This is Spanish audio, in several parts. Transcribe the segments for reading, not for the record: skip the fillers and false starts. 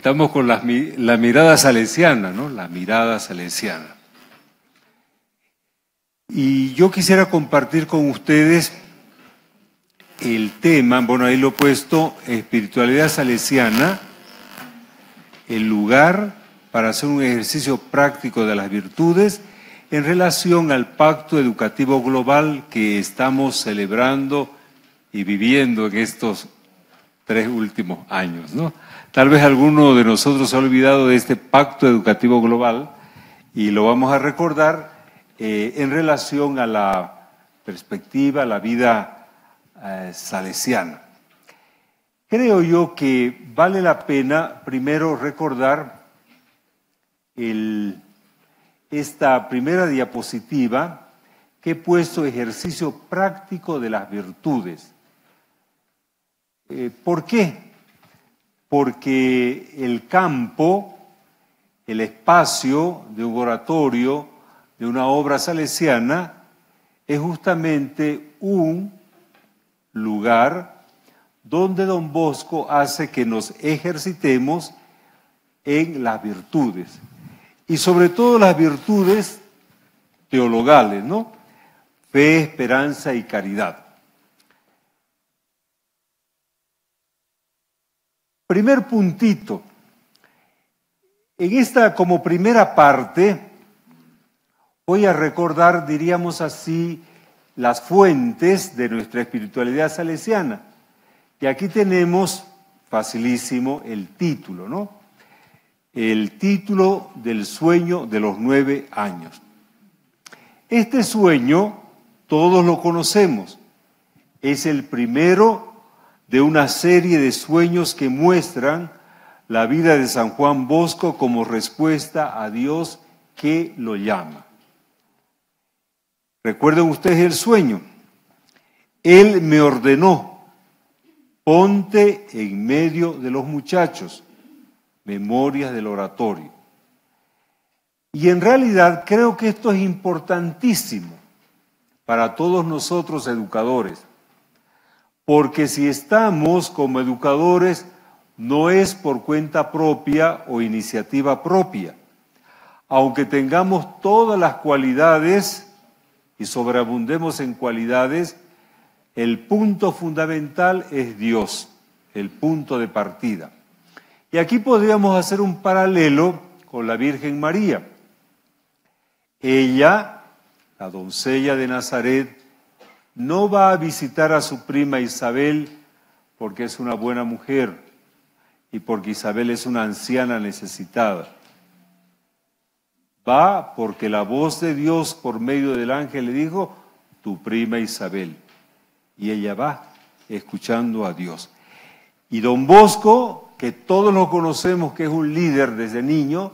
Estamos con la mirada salesiana, ¿no? La mirada salesiana. Y yo quisiera compartir con ustedes el tema, bueno, ahí lo he puesto, espiritualidad salesiana, el lugar para hacer un ejercicio práctico de las virtudes en relación al Pacto Educativo Global que estamos celebrando y viviendo en estos 3 últimos años, ¿no? Tal vez alguno de nosotros ha olvidado de este Pacto Educativo Global y lo vamos a recordar en relación a la perspectiva, a la vida salesiana. Creo yo que vale la pena primero recordar esta primera diapositiva que he puesto, ejercicio práctico de las virtudes. ¿Por qué? Porque el campo, el espacio de un oratorio, de una obra salesiana, es justamente un lugar donde Don Bosco hace que nos ejercitemos en las virtudes. Y sobre todo las virtudes teologales, ¿no? Fe, esperanza y caridad. Primer puntito, en esta como primera parte voy a recordar, diríamos así, las fuentes de nuestra espiritualidad salesiana. Y aquí tenemos, facilísimo, el título, ¿no? El título del sueño de los 9 años. Este sueño, todos lo conocemos, es el primero de una serie de sueños que muestran la vida de San Juan Bosco como respuesta a Dios que lo llama. Recuerden ustedes el sueño. Él me ordenó, ponte en medio de los muchachos, Memorias del oratorio. Y en realidad creo que esto es importantísimo para todos nosotros educadores. Porque si estamos como educadores, no es por cuenta propia o iniciativa propia. Aunque tengamos todas las cualidades y sobreabundemos en cualidades, el punto fundamental es Dios, el punto de partida. Y aquí podríamos hacer un paralelo con la Virgen María. Ella, la doncella de Nazaret, no va a visitar a su prima Isabel porque es una buena mujer y porque Isabel es una anciana necesitada. Va porque la voz de Dios por medio del ángel le dijo, tu prima Isabel. Y ella va escuchando a Dios. Y Don Bosco, que todos lo conocemos, que es un líder desde niño,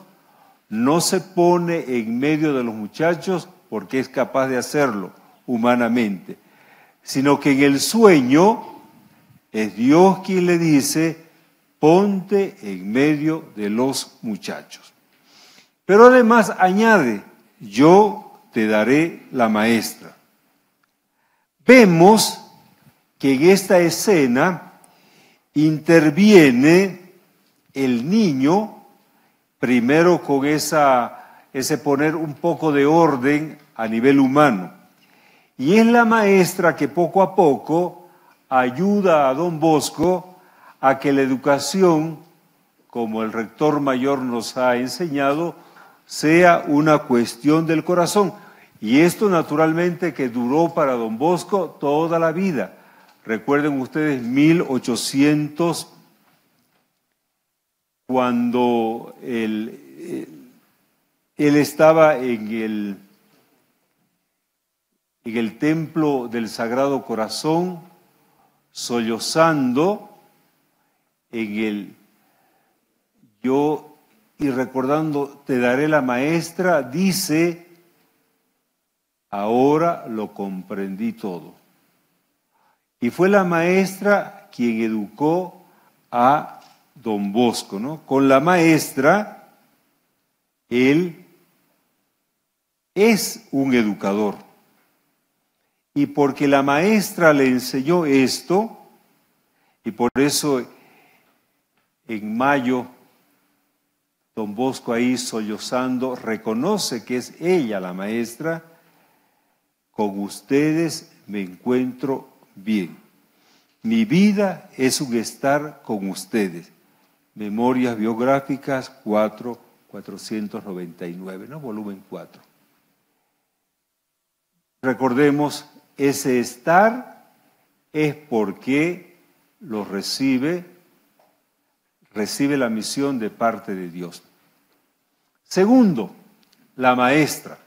no se pone en medio de los muchachos porque es capaz de hacerlo humanamente, sino que en el sueño es Dios quien le dice, ponte en medio de los muchachos. Pero además añade, yo te daré la maestra. Vemos que en esta escena interviene el niño, primero con ese poner un poco de orden a nivel humano. Y es la maestra que poco a poco ayuda a Don Bosco a que la educación, como el rector mayor nos ha enseñado, sea una cuestión del corazón. Y esto naturalmente que duró para Don Bosco toda la vida. Recuerden ustedes 1800, cuando él estaba en el templo del Sagrado Corazón, sollozando en el yo y recordando, te daré la maestra, dice, ahora lo comprendí todo. Y fue la maestra quien educó a Don Bosco, ¿no? Con la maestra, él es un educador. Y porque la maestra le enseñó esto, y por eso en mayo Don Bosco ahí sollozando, reconoce que es ella la maestra. Con ustedes me encuentro bien. Mi vida es un estar con ustedes. Memorias Biográficas 499, ¿no? Volumen 4. Recordemos, ese estar es porque lo recibe la misión de parte de Dios. Segundo, la maestra.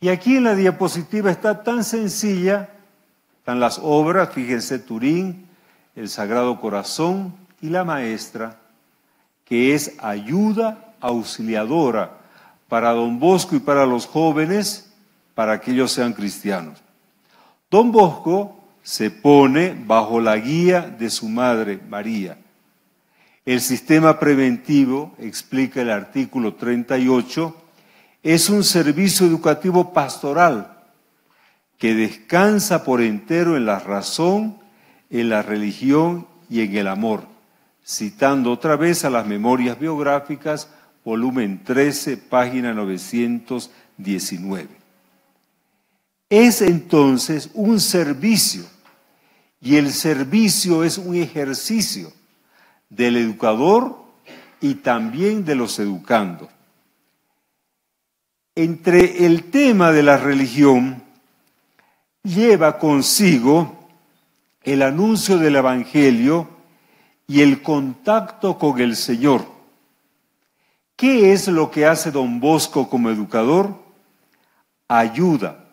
Y aquí en la diapositiva está tan sencilla, están las obras, fíjense, Turín, el Sagrado Corazón y la maestra, que es ayuda auxiliadora para Don Bosco y para los jóvenes, para que ellos sean cristianos. Don Bosco se pone bajo la guía de su madre, María. El sistema preventivo, explica el artículo 38, es un servicio educativo pastoral que descansa por entero en la razón, en la religión y en el amor, citando otra vez a las Memorias Biográficas, volumen 13, página 919. Es entonces un servicio, y el servicio es un ejercicio del educador y también de los educandos. Entre el tema de la religión, lleva consigo el anuncio del Evangelio y el contacto con el Señor. ¿Qué es lo que hace Don Bosco como educador? Ayuda.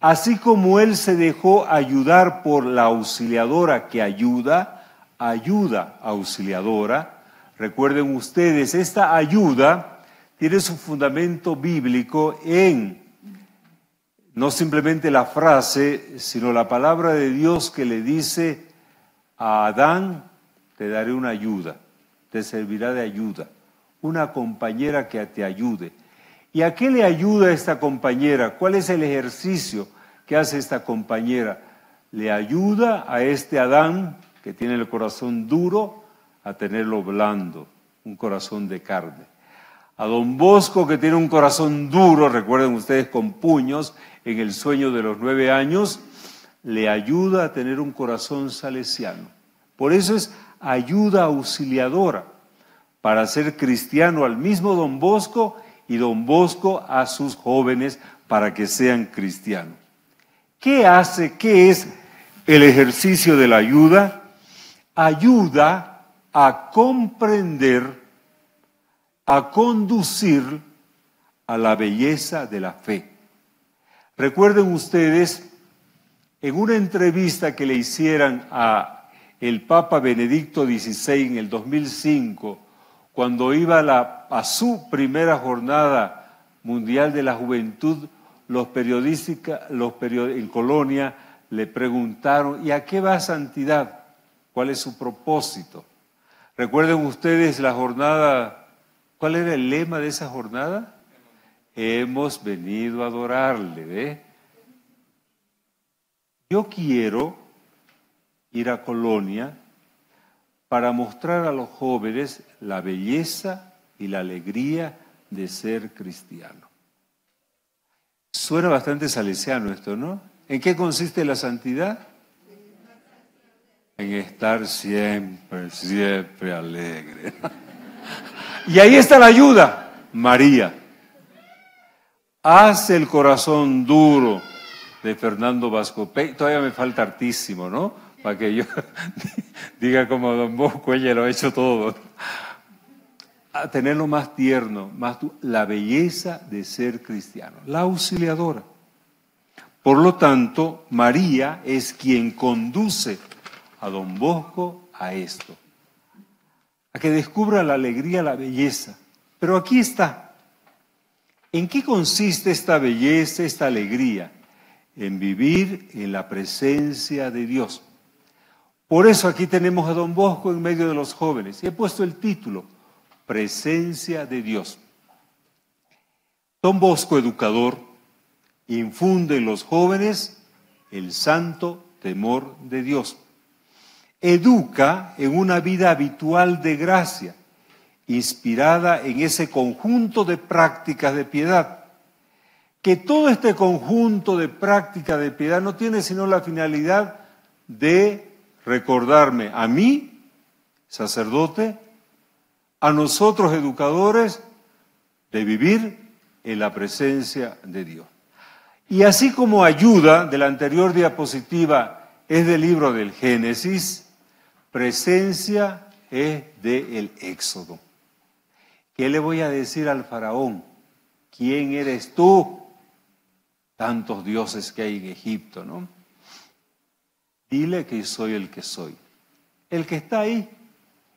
Así como él se dejó ayudar por la auxiliadora que ayuda, ayuda auxiliadora. Recuerden ustedes, esta ayuda tiene su fundamento bíblico en, no simplemente la frase, sino la palabra de Dios que le dice a Adán, te daré una ayuda, te servirá de ayuda, una compañera que te ayude. ¿Y a qué le ayuda esta compañera? ¿Cuál es el ejercicio que hace esta compañera? Le ayuda a este Adán, que tiene el corazón duro, a tenerlo blando, un corazón de carne. A Don Bosco, que tiene un corazón duro, recuerden ustedes, con puños, en el sueño de los 9 años, le ayuda a tener un corazón salesiano. Por eso es ayuda auxiliadora, para ser cristiano al mismo Don Bosco, y Don Bosco a sus jóvenes para que sean cristianos. ¿Qué hace? ¿Qué es el ejercicio de la ayuda? Ayuda a comprender, a conducir a la belleza de la fe. Recuerden ustedes, en una entrevista que le hicieran a el Papa Benedicto XVI en el 2005, cuando iba a su primera jornada mundial de la juventud, los periodistas en Colonia le preguntaron, ¿y a qué va santidad? ¿Cuál es su propósito? Recuerden ustedes la jornada, ¿cuál era el lema de esa jornada? Hemos venido a adorarle. Yo quiero ir a Colonia para mostrar a los jóvenes la belleza y la alegría de ser cristiano. Suena bastante salesiano esto, ¿no? ¿En qué consiste la santidad? En estar siempre, siempre alegre. Y ahí está la ayuda. María. Hace el corazón duro de Fernando Vascopey. Todavía me falta hartísimo, ¿no? Para que yo diga como Don Bosco, ella lo ha hecho todo. A tenerlo más tierno, la belleza de ser cristiano, la auxiliadora. Por lo tanto, María es quien conduce a Don Bosco a esto. A que descubra la alegría, la belleza. Pero aquí está. ¿En qué consiste esta belleza, esta alegría? En vivir en la presencia de Dios. Por eso aquí tenemos a Don Bosco en medio de los jóvenes. Y he puesto el título, Presencia de Dios. Don Bosco, educador, infunde en los jóvenes el santo temor de Dios. Educa en una vida habitual de gracia inspirada en ese conjunto de prácticas de piedad, que todo este conjunto de prácticas de piedad no tiene sino la finalidad de recordarme a mí, sacerdote, a nosotros educadores, de vivir en la presencia de Dios. Y así como ayuda de la anterior diapositiva es del libro del Génesis, presencia es del Éxodo. ¿Qué le voy a decir al faraón? ¿Quién eres tú? Tantos dioses que hay en Egipto, ¿no? Dile que soy el que soy. El que está ahí,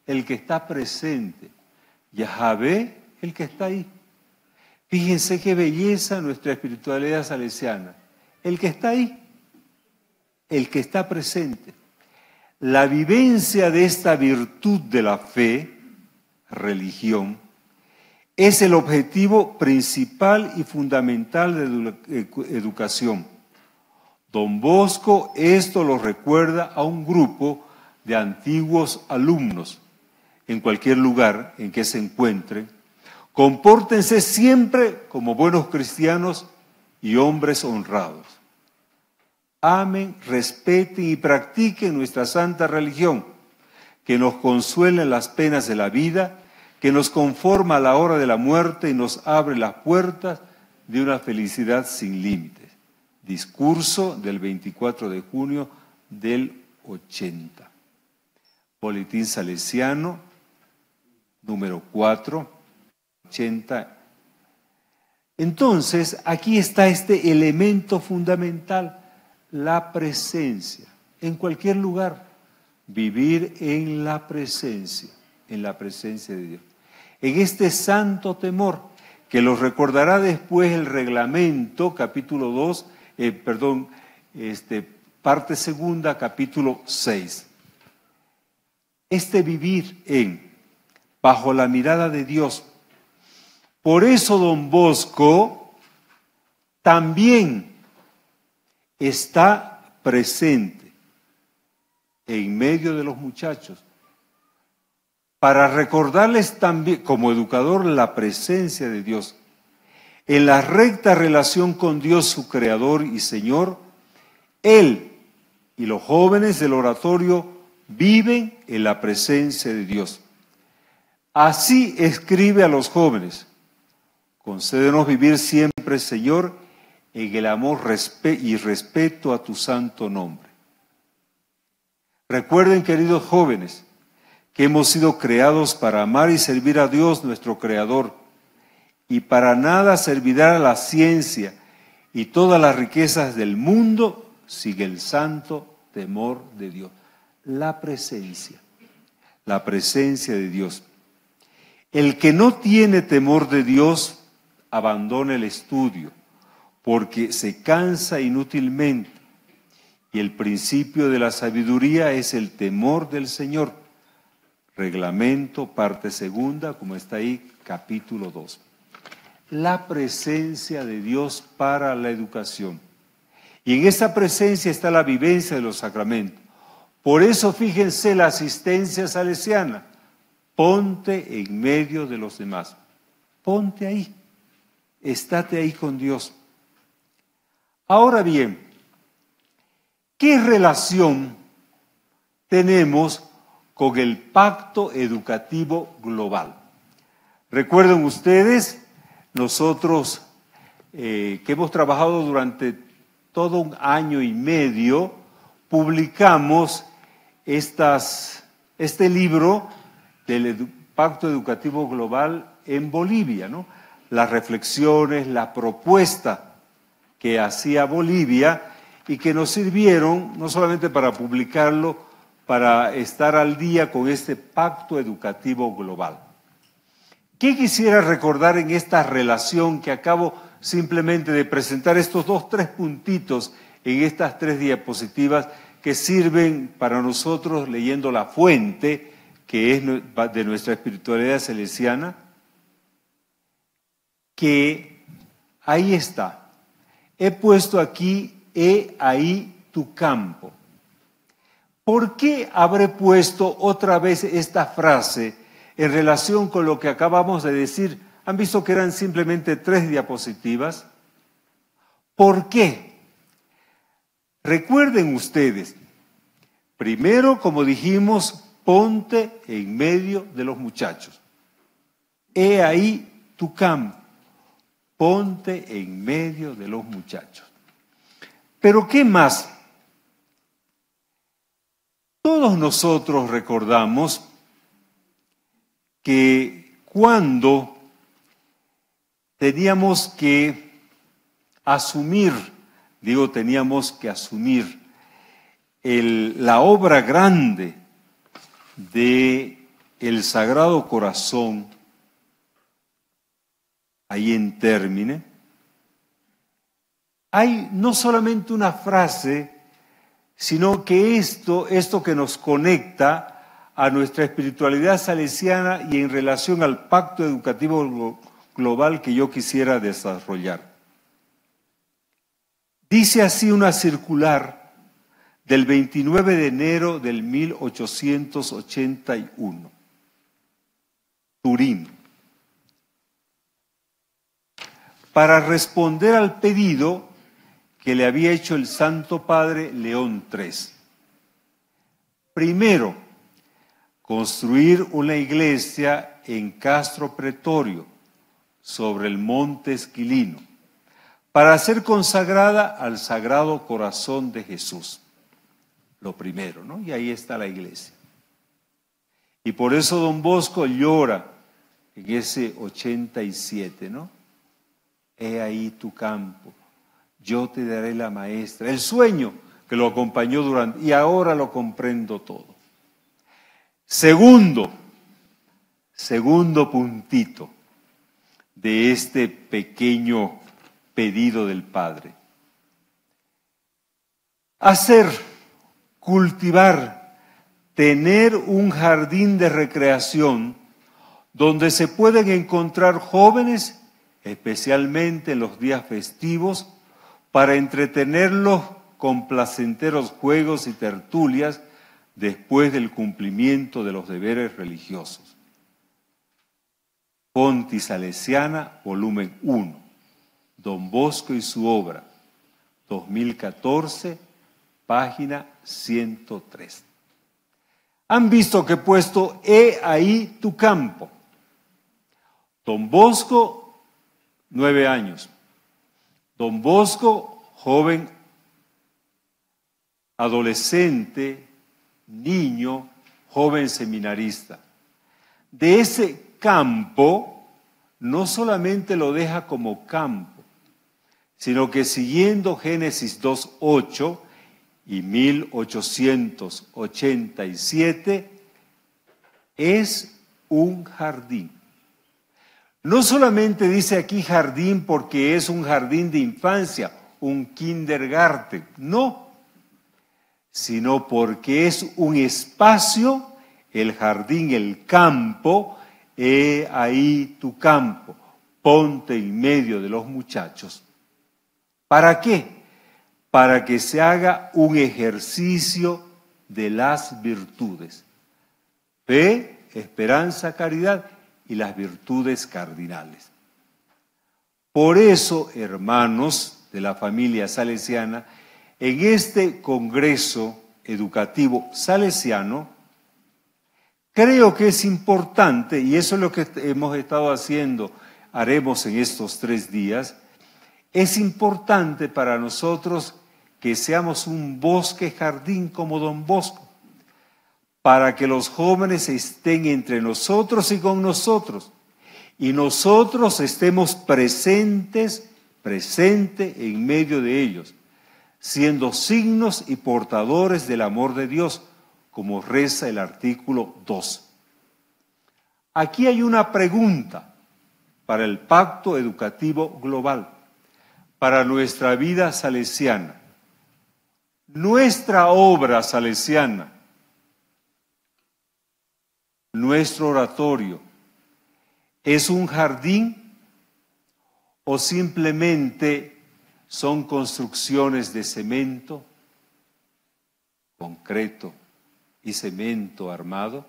el que está presente. Yahvé, el que está ahí. Fíjense qué belleza nuestra espiritualidad salesiana. El que está ahí, el que está presente. La vivencia de esta virtud de la fe, religión, es el objetivo principal y fundamental de la educación. Don Bosco esto lo recuerda a un grupo de antiguos alumnos. En cualquier lugar en que se encuentren, compórtense siempre como buenos cristianos y hombres honrados. Amen, respeten y practiquen nuestra santa religión, que nos consuela en las penas de la vida, que nos conforma a la hora de la muerte y nos abre las puertas de una felicidad sin límites. Discurso del 24 de junio del 80. Boletín Salesiano, número 4. 80. Entonces, aquí está este elemento fundamental, la presencia. En cualquier lugar, vivir en la presencia de Dios. En este santo temor, que los recordará después el reglamento, capítulo 2, parte segunda, capítulo 6. Este vivir bajo la mirada de Dios. Por eso Don Bosco también está presente en medio de los muchachos para recordarles también, como educador, la presencia de Dios. En la recta relación con Dios, su Creador y Señor, Él y los jóvenes del oratorio viven en la presencia de Dios. Así escribe a los jóvenes: concédenos vivir siempre, Señor, en el amor y respeto a tu santo nombre. Recuerden, queridos jóvenes, que hemos sido creados para amar y servir a Dios, nuestro Creador, y para nada servirá la ciencia y todas las riquezas del mundo sin el santo temor de Dios. La presencia de Dios. El que no tiene temor de Dios, abandona el estudio, porque se cansa inútilmente. Y el principio de la sabiduría es el temor del Señor. Reglamento, parte segunda, como está ahí, capítulo 2. La presencia de Dios para la educación. Y en esa presencia está la vivencia de los sacramentos. Por eso, fíjense, la asistencia salesiana. Ponte en medio de los demás. Ponte ahí. Estate ahí con Dios. Ahora bien, ¿qué relación tenemos con el Pacto Educativo Global? Recuerden ustedes, nosotros que hemos trabajado durante todo un año y medio, publicamos este libro del Pacto Educativo Global en Bolivia, ¿no? Las reflexiones, la propuesta que hacía Bolivia y que nos sirvieron no solamente para publicarlo, para estar al día con este Pacto Educativo Global. ¿Qué quisiera recordar en esta relación que acabo simplemente de presentar, estos tres puntitos en estas tres diapositivas que sirven para nosotros leyendo la fuente que es de nuestra espiritualidad salesiana? Que ahí está. He puesto aquí, he ahí tu campo. ¿Por qué habré puesto otra vez esta frase en relación con lo que acabamos de decir, han visto que eran simplemente 3 diapositivas. ¿Por qué? Recuerden ustedes, primero, como dijimos, ponte en medio de los muchachos. He ahí tu campo, ponte en medio de los muchachos. Pero ¿qué más? Todos nosotros recordamos que cuando teníamos que asumir, la obra grande del Sagrado Corazón, ahí en Términe, hay no solamente una frase, sino que esto que nos conecta a nuestra espiritualidad salesiana y en relación al Pacto Educativo Global que yo quisiera desarrollar. Dice así una circular del 29 de enero del 1881, Turín. Para responder al pedido que le había hecho el Santo Padre León III. Primero, construir una iglesia en Castro Pretorio, sobre el monte Esquilino, para ser consagrada al Sagrado Corazón de Jesús. Lo primero, ¿no? Y ahí está la iglesia. Y por eso Don Bosco llora en ese 87, ¿no? He ahí tu campo, yo te daré la maestra. El sueño que lo acompañó durante, y ahora lo comprendo todo. Segundo puntito de este pequeño pedido del Padre. Hacer, cultivar, tener un jardín de recreación donde se pueden encontrar jóvenes, especialmente en los días festivos, para entretenerlos con placenteros juegos y tertulias después del cumplimiento de los deberes religiosos. Pontisalesiana, volumen 1, Don Bosco y su obra, 2014, página 103. Han visto que he puesto he ahí tu campo. Don Bosco, 9 años. Don Bosco, joven, adolescente, niño, joven seminarista. De ese campo, no solamente lo deja como campo, sino que siguiendo Génesis 2:8, y 1887 es un jardín. No solamente dice aquí jardín porque es un jardín de infancia, un kindergarten, no, sino porque es un espacio, el jardín, el campo, he ahí tu campo, ponte en medio de los muchachos. ¿Para qué? Para que se haga un ejercicio de las virtudes. Fe, esperanza, caridad y las virtudes cardinales. Por eso, hermanos de la familia salesiana, en este Congreso Educativo Salesiano, creo que es importante, y eso es lo que hemos estado haciendo, haremos en estos 3 días, es importante para nosotros que seamos un bosque-jardín como Don Bosco, para que los jóvenes estén entre nosotros y con nosotros, y nosotros estemos presentes en medio de ellos, siendo signos y portadores del amor de Dios, como reza el artículo 2. Aquí hay una pregunta para el Pacto Educativo Global, para nuestra vida salesiana. Nuestra obra salesiana, nuestro oratorio, ¿es un jardín o simplemente son construcciones de cemento, concreto y cemento armado?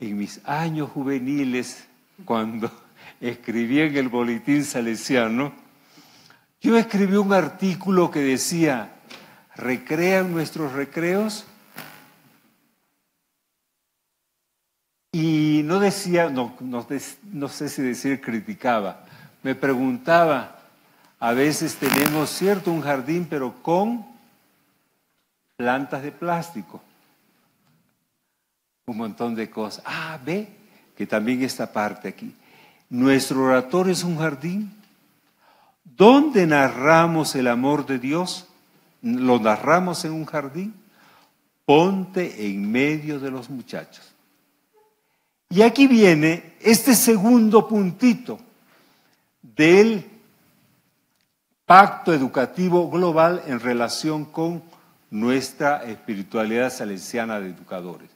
en mis años juveniles, cuando escribí en el Boletín Salesiano, yo escribí un artículo que decía: recrean nuestros recreos. Y no decía, no sé si decir criticaba, me preguntaba, a veces tenemos cierto un jardín, pero con plantas de plástico, un montón de cosas. Ah, ve que también esta parte aquí. Nuestro oratorio es un jardín donde narramos el amor de Dios, lo narramos en un jardín. Ponte en medio de los muchachos. Y aquí viene este segundo puntito del Pacto Educativo Global en relación con nuestra espiritualidad salesiana de educadores.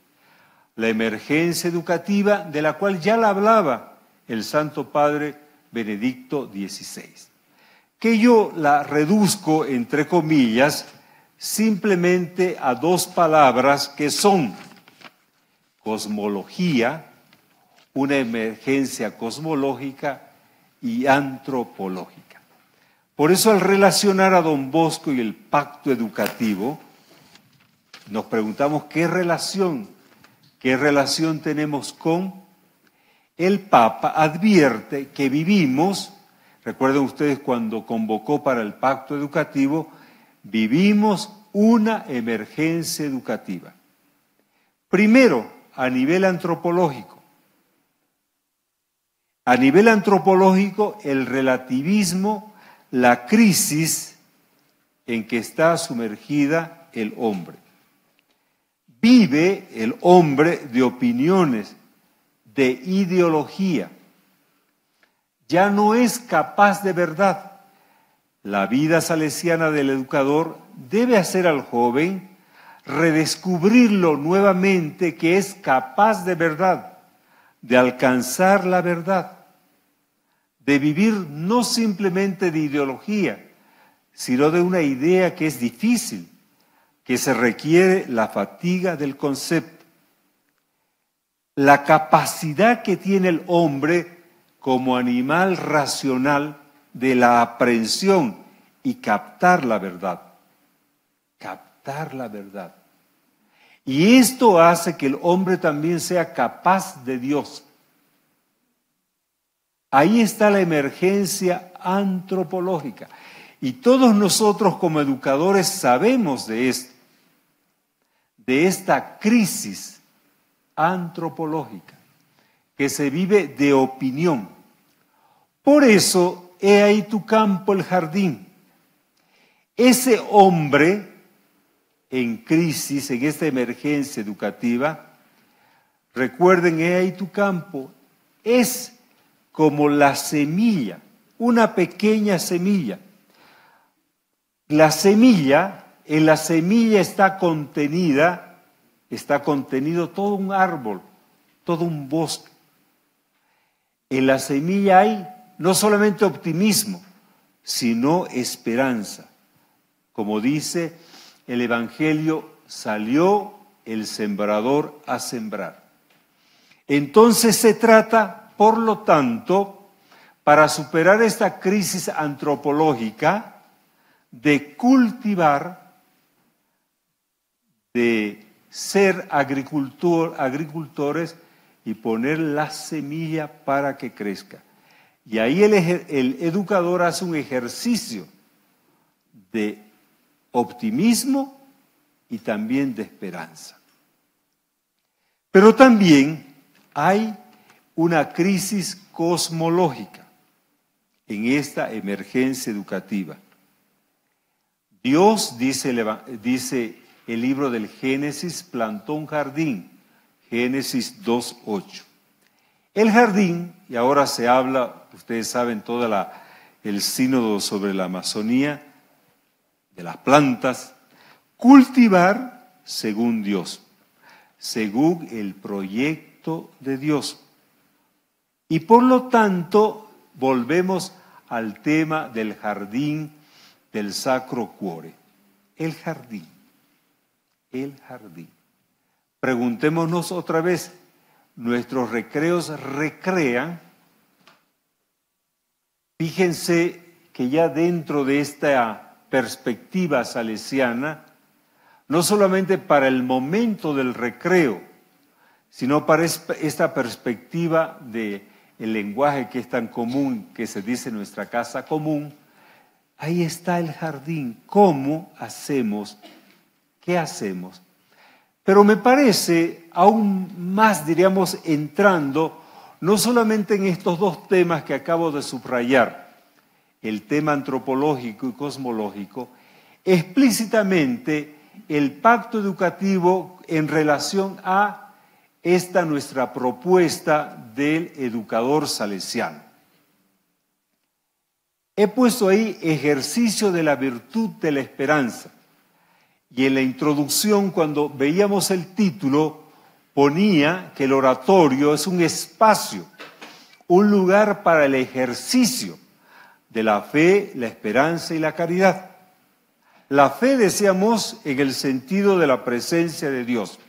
La emergencia educativa, de la cual ya la hablaba el Santo Padre Benedicto XVI, que yo la reduzco, entre comillas, simplemente a dos palabras que son cosmología, una emergencia cosmológica y antropológica. Por eso, al relacionar a Don Bosco y el pacto educativo, nos preguntamos qué relación tenemos con el Papa. Advierte que vivimos, recuerden ustedes cuando convocó para el pacto educativo, vivimos una emergencia educativa. Primero, a nivel antropológico. A nivel antropológico, el relativismo, la crisis en que está sumergida el hombre. Vive el hombre de opiniones, de ideología. Ya no es capaz de verdad. La vida salesiana del educador debe hacer al joven redescubrirlo nuevamente, que es capaz de verdad, de alcanzar la verdad, de vivir no simplemente de ideología, sino de una idea que es difícil, que se requiere la fatiga del concepto. La capacidad que tiene el hombre como animal racional de la aprehensión y captar la verdad. Captar la verdad. Y esto hace que el hombre también sea capaz de Dios. Ahí está la emergencia antropológica. Y todos nosotros como educadores sabemos de esto, de esta crisis antropológica que se vive de opinión. Por eso, he ahí tu campo, el jardín. Ese hombre en crisis, en esta emergencia educativa, recuerden, he ahí tu campo, es como la semilla, una pequeña semilla. La semilla, en la semilla está contenido todo un árbol, todo un bosque. En la semilla hay no solamente optimismo, sino esperanza. Como dice el Evangelio, salió el sembrador a sembrar. Entonces se trata, por lo tanto, para superar esta crisis antropológica, de cultivar, de ser agricultores y poner la semilla para que crezca. Y ahí el educador hace un ejercicio de optimismo y también de esperanza. Pero también hay una crisis cosmológica en esta emergencia educativa. Dios, dice el libro del Génesis, plantó un jardín, Génesis 2:8. El jardín, y ahora se habla, ustedes saben, todo el sínodo sobre la Amazonía, de las plantas, cultivar según Dios, según el proyecto de Dios. Y por lo tanto, volvemos al tema del jardín, del sacro cuore. El jardín, el jardín. Preguntémonos otra vez, nuestros recreos recrean. Fíjense que ya dentro de esta perspectiva salesiana, no solamente para el momento del recreo, sino para esta perspectiva del lenguaje que es tan común, que se dice en nuestra casa común, ahí está el jardín, ¿cómo hacemos? ¿Qué hacemos? Pero me parece, aún más diríamos, entrando no solamente en estos dos temas que acabo de subrayar, el tema antropológico y cosmológico, explícitamente el pacto educativo en relación a esta nuestra propuesta del educador salesiano. He puesto ahí ejercicio de la virtud de la esperanza. Y en la introducción, cuando veíamos el título, ponía que el oratorio es un espacio, un lugar para el ejercicio de la fe, la esperanza y la caridad. La fe, decíamos, en el sentido de la presencia de Dios.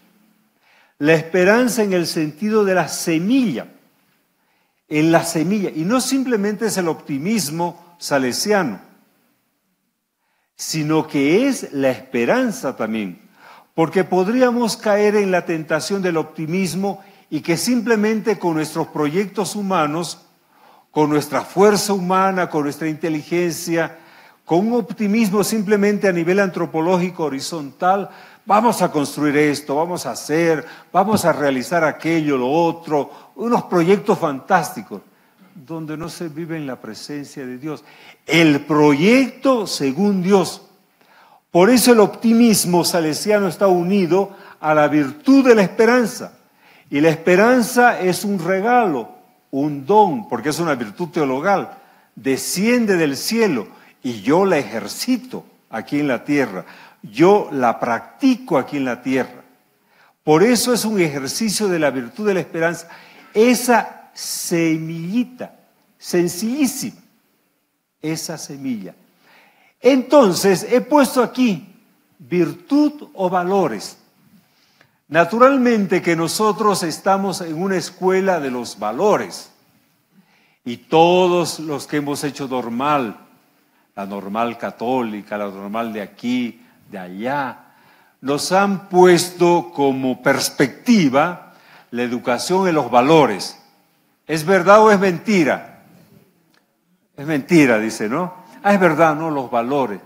La esperanza en el sentido de la semilla, en la semilla. Y no simplemente es el optimismo salesiano, sino que es la esperanza también, porque podríamos caer en la tentación del optimismo y que simplemente con nuestros proyectos humanos, con nuestra fuerza humana, con nuestra inteligencia, con un optimismo simplemente a nivel antropológico horizontal, vamos a construir esto, vamos a hacer, vamos a realizar aquello, lo otro, unos proyectos fantásticos, donde no se vive en la presencia de Dios. El proyecto según Dios. Por eso el optimismo salesiano está unido a la virtud de la esperanza. Y la esperanza es un regalo, un don, porque es una virtud teologal. Desciende del cielo y yo la ejercito aquí en la tierra. Yo la practico aquí en la tierra. Por eso es un ejercicio de la virtud de la esperanza. Esa semillita, sencillísima, esa semilla. Entonces, he puesto aquí virtud o valores. Naturalmente que nosotros estamos en una escuela de los valores y todos los que hemos hecho normal, la normal católica, la normal de aquí, de allá, nos han puesto como perspectiva la educación en los valores. ¿Es verdad o es mentira? Es mentira, dice, ¿no? Ah, es verdad, ¿no? Los valores.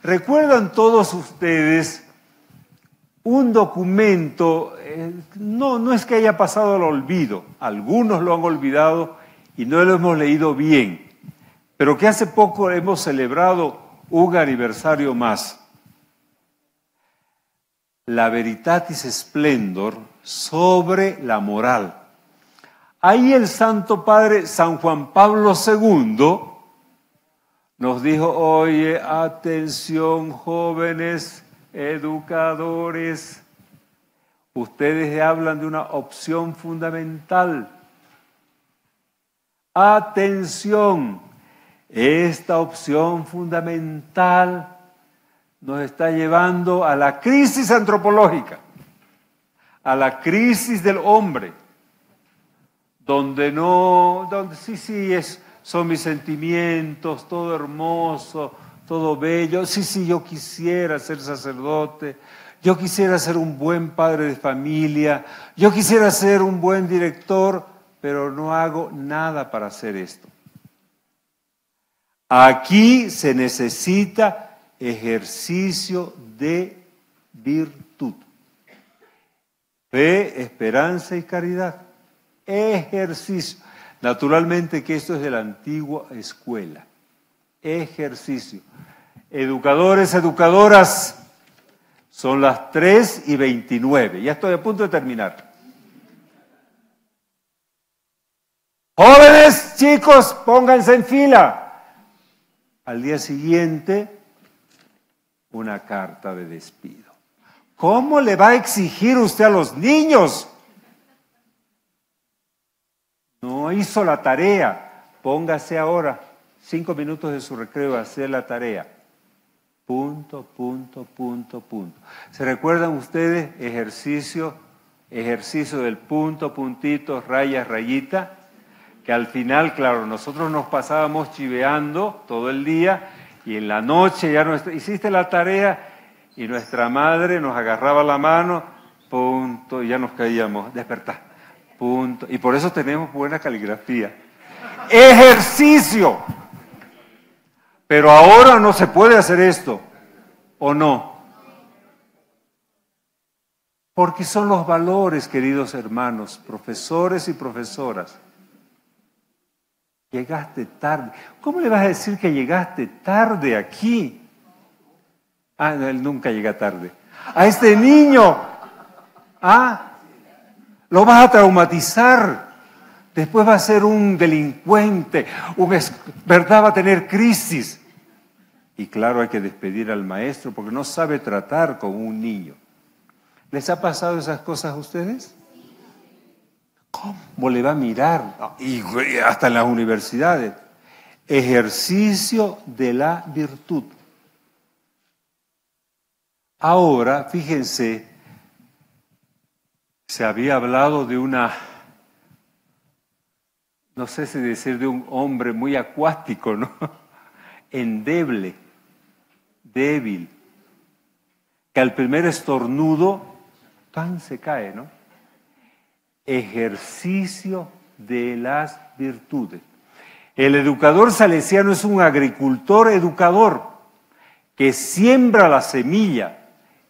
¿Recuerdan todos ustedes un documento? No es que haya pasado al olvido. Algunos lo han olvidado y no lo hemos leído bien. Pero que hace poco hemos celebrado un aniversario más. La Veritatis Splendor sobre la moral. Ahí el Santo Padre San Juan Pablo II nos dijo, oye, atención jóvenes educadores, ustedes hablan de una opción fundamental. Atención, esta opción fundamental nos está llevando a la crisis antropológica, a la crisis del hombre. Son mis sentimientos, todo hermoso, todo bello. Sí, yo quisiera ser sacerdote, yo quisiera ser un buen padre de familia, yo quisiera ser un buen director, pero no hago nada para hacer esto. Aquí se necesita ejercicio de virtud, fe, esperanza y caridad. Ejercicio. Naturalmente que esto es de la antigua escuela. Ejercicio. Educadores, educadoras, son las 3:29. Ya estoy a punto de terminar. Jóvenes, chicos, pónganse en fila. Al día siguiente, una carta de despido. ¿Cómo le va a exigir usted a los niños? No hizo la tarea, póngase ahora 5 minutos de su recreo a hacer la tarea. Punto. ¿Se recuerdan ustedes? Ejercicio ejercicio del punto, puntito, raya, rayita, que al final, claro, nosotros nos pasábamos chiveando todo el día y en la noche ya hiciste la tarea y nuestra madre nos agarraba la mano, punto, y ya nos caíamos, despertá, punto. Y por eso tenemos buena caligrafía. ¡Ejercicio! Pero ahora no se puede hacer esto, ¿o no? Porque son los valores, queridos hermanos, profesores y profesoras. Llegaste tarde. ¿Cómo le vas a decir que llegaste tarde aquí? Ah, no, él nunca llega tarde. A este niño, lo vas a traumatizar. Después va a ser un delincuente, ¿verdad? Va a tener crisis. Y claro, hay que despedir al maestro porque no sabe tratar con un niño. ¿Les ha pasado esas cosas a ustedes? ¿Cómo le va a mirar? Y hasta en las universidades. Ejercicio de la virtud. Ahora, fíjense, se había hablado de una, no sé si decir de un hombre muy acuático, ¿no? Endeble, débil, que al primer estornudo tan se cae, ¿no? Ejercicio de las virtudes. El educador salesiano es un agricultor educador que siembra la semilla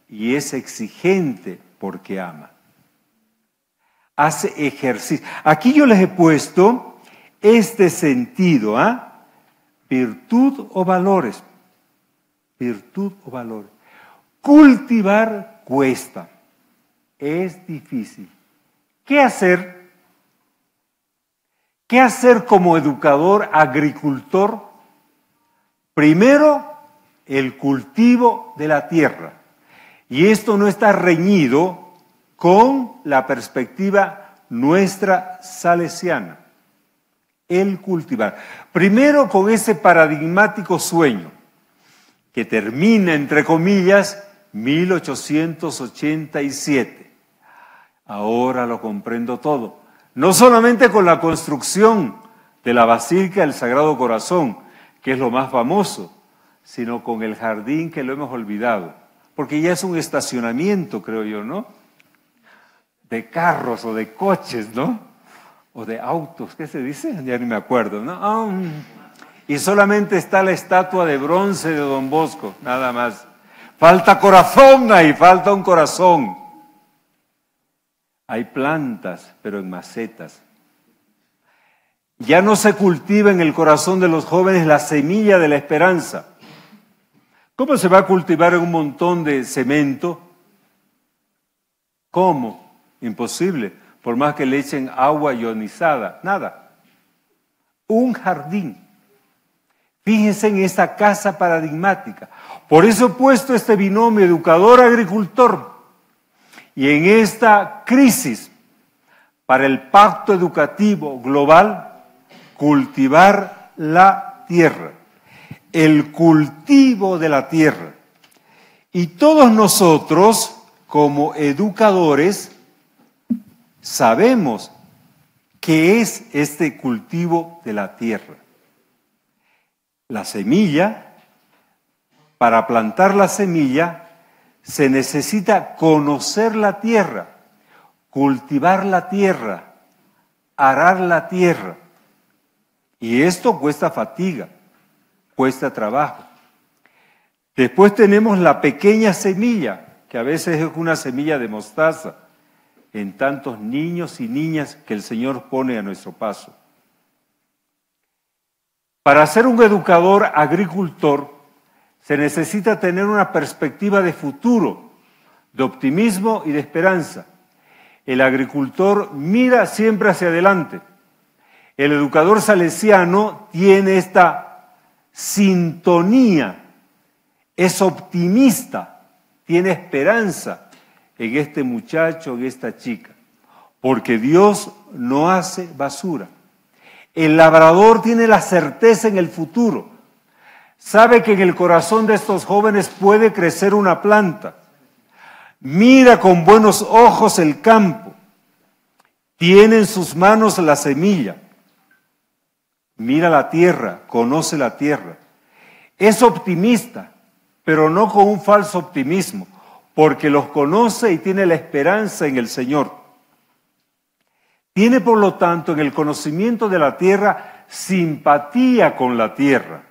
y es exigente porque ama. Hace ejercicio. Aquí yo les he puesto este sentido, virtud o valores. Virtud o valores. Cultivar cuesta. Es difícil. ¿Qué hacer? ¿Qué hacer como educador, agricultor? Primero, el cultivo de la tierra. Y esto no está reñido con la perspectiva nuestra salesiana. El cultivar. Primero, con ese paradigmático sueño, que termina, entre comillas, 1887. Ahora lo comprendo todo, no solamente con la construcción de la Basílica del Sagrado Corazón, que es lo más famoso, sino con el jardín que lo hemos olvidado, porque ya es un estacionamiento, creo yo, ¿no? De carros o de coches, ¿no? O de autos, ¿qué se dice? Ya ni me acuerdo, ¿no? Y solamente está la estatua de bronce de Don Bosco, nada más. Falta corazón ahí, falta un corazón. Hay plantas, pero en macetas. Ya no se cultiva en el corazón de los jóvenes la semilla de la esperanza. ¿Cómo se va a cultivar en un montón de cemento? ¿Cómo? Imposible, por más que le echen agua ionizada, nada. Un jardín. Fíjense en esta casa paradigmática. Por eso he puesto este binomio educador-agricultor. Y en esta crisis, para el Pacto Educativo Global, cultivar la tierra, el cultivo de la tierra. Y todos nosotros, como educadores, sabemos qué es este cultivo de la tierra. La semilla, para plantar la semilla, se necesita conocer la tierra, cultivar la tierra, arar la tierra. Y esto cuesta fatiga, cuesta trabajo. Después tenemos la pequeña semilla, que a veces es una semilla de mostaza, en tantos niños y niñas que el Señor pone a nuestro paso. Para ser un educador agricultor, se necesita tener una perspectiva de futuro, de optimismo y de esperanza. El agricultor mira siempre hacia adelante. El educador salesiano tiene esta sintonía, es optimista, tiene esperanza en este muchacho, en esta chica, porque Dios no hace basura. El labrador tiene la certeza en el futuro. Sabe que en el corazón de estos jóvenes puede crecer una planta. Mira con buenos ojos el campo. Tiene en sus manos la semilla. Mira la tierra, conoce la tierra. Es optimista, pero no con un falso optimismo, porque los conoce y tiene la esperanza en el Señor. Tiene, por lo tanto, en el conocimiento de la tierra, simpatía con la tierra.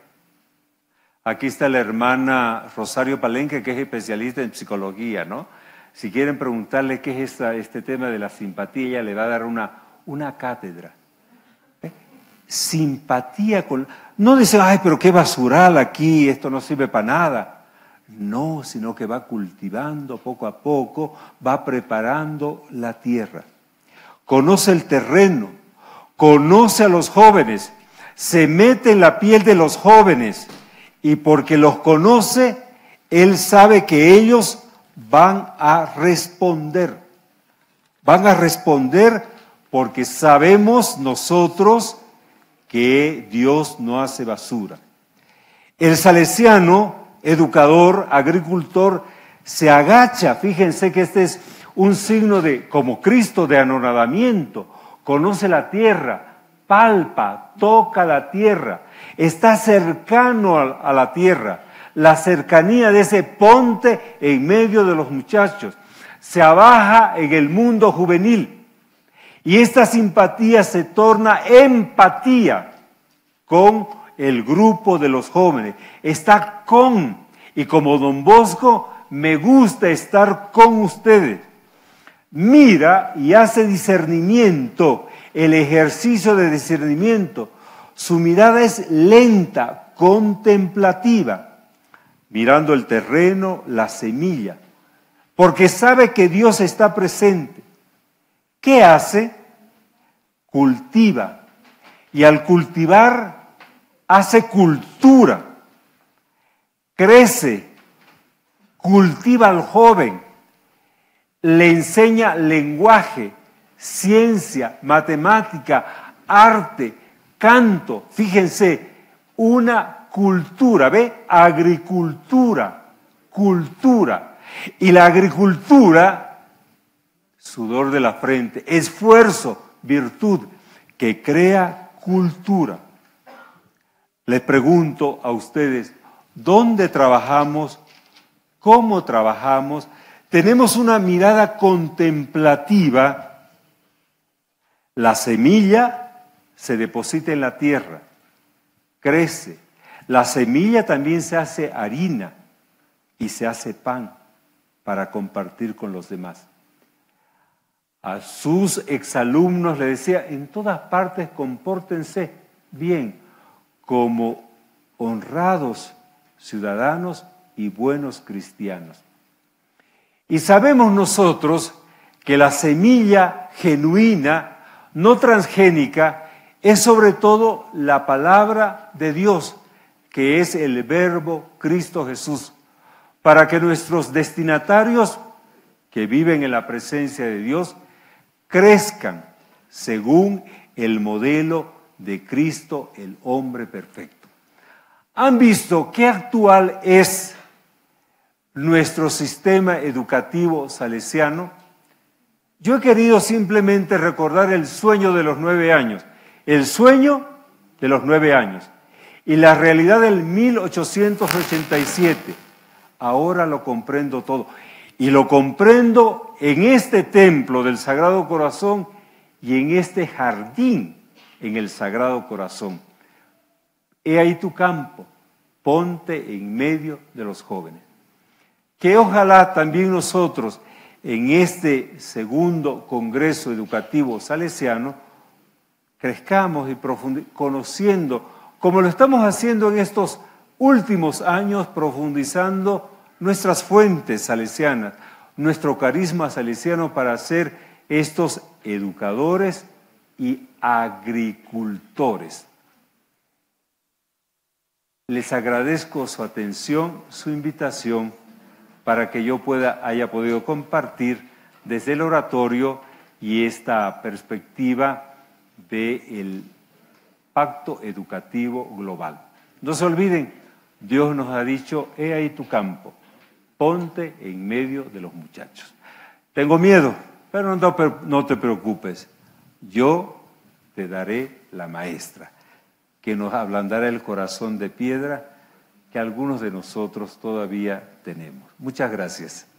Aquí está la hermana Rosario Palenque, que es especialista en psicología, ¿no? Si quieren preguntarle qué es este tema de la simpatía, ella le va a dar una cátedra. Simpatía con... No dice, ay, pero qué basural aquí, esto no sirve para nada. No, sino que va cultivando poco a poco, va preparando la tierra. Conoce el terreno, conoce a los jóvenes, se mete en la piel de los jóvenes y porque los conoce, él sabe que ellos van a responder. Van a responder porque sabemos nosotros que Dios no hace basura. El salesiano, educador, agricultor, se agacha. Fíjense que este es un signo de, como Cristo, de anonadamiento. Conoce la tierra, palpa, toca la tierra, está cercano a la tierra. La cercanía de ese ponte en medio de los muchachos. Se abaja en el mundo juvenil. Y esta simpatía se torna empatía con el grupo de los jóvenes. Está con, y como Don Bosco, me gusta estar con ustedes. Mira y hace discernimiento, el ejercicio de discernimiento. Su mirada es lenta, contemplativa, mirando el terreno, la semilla, porque sabe que Dios está presente. ¿Qué hace? Cultiva. Y al cultivar, hace cultura. Crece. Cultiva al joven. Le enseña lenguaje, ciencia, matemática, arte, canto. Fíjense, una cultura, ¿ve? Agricultura, cultura. Y la agricultura... Sudor de la frente, esfuerzo, virtud, que crea cultura. Les pregunto a ustedes, ¿dónde trabajamos? ¿Cómo trabajamos? Tenemos una mirada contemplativa. La semilla se deposita en la tierra, crece. La semilla también se hace harina y se hace pan para compartir con los demás. A sus exalumnos le decía, en todas partes compórtense bien, como honrados ciudadanos y buenos cristianos. Y sabemos nosotros que la semilla genuina, no transgénica, es sobre todo la palabra de Dios, que es el Verbo Cristo Jesús, para que nuestros destinatarios que viven en la presencia de Dios crezcan según el modelo de Cristo, el hombre perfecto. ¿Han visto qué actual es nuestro sistema educativo salesiano? Yo he querido simplemente recordar el sueño de los 9 años, el sueño de los 9 años y la realidad del 1887. Ahora lo comprendo todo. Y lo comprendo en este templo del Sagrado Corazón y en este jardín en el Sagrado Corazón. He ahí tu campo, ponte en medio de los jóvenes. Que ojalá también nosotros en este segundo Congreso Educativo Salesiano crezcamos y profundicemos, conociendo, como lo estamos haciendo en estos últimos años, profundizando nuestras fuentes salesianas, nuestro carisma salesiano para ser estos educadores y agricultores. Les agradezco su atención, su invitación, para que yo haya podido compartir desde el oratorio y esta perspectiva del Pacto Educativo Global. No se olviden, Dios nos ha dicho, he ahí tu campo. Ponte en medio de los muchachos. Tengo miedo, pero no te preocupes. yo te daré la maestra, que nos ablandará el corazón de piedra que algunos de nosotros todavía tenemos. Muchas gracias.